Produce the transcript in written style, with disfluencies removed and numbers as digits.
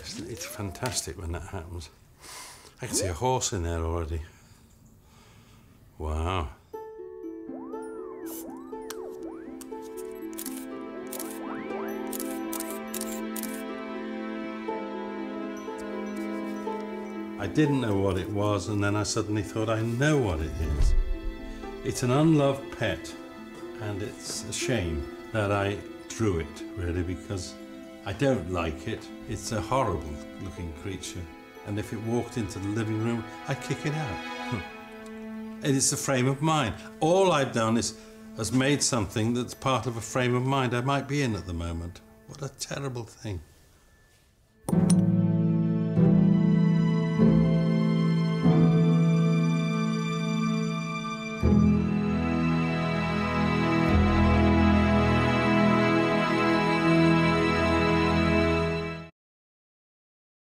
It's fantastic when that happens. I can see a horse in there already. Wow. I didn't know what it was, and then I suddenly thought, I know what it is. It's an unloved pet, and it's a shame that I drew it, really, because I don't like it. It's a horrible-looking creature, and if it walked into the living room, I'd kick it out. It is a frame of mind. All I've done is made something that's part of a frame of mind I might be in at the moment. What a terrible thing.